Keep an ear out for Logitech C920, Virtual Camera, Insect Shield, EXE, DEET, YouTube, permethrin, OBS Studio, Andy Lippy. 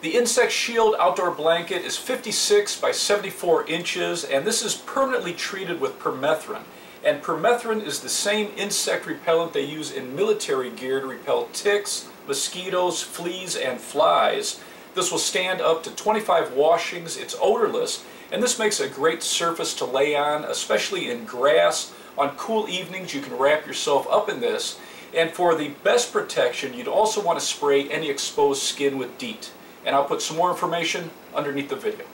The Insect Shield outdoor blanket is 56 by 74 inches, and this is permanently treated with permethrin. And permethrin is the same insect repellent they use in military gear to repel ticks, mosquitoes, fleas, and flies. This will stand up to 25 washings, it's odorless, and this makes a great surface to lay on, especially in grass. On cool evenings you can wrap yourself up in this. And for the best protection, you'd also want to spray any exposed skin with DEET. And I'll put some more information underneath the video.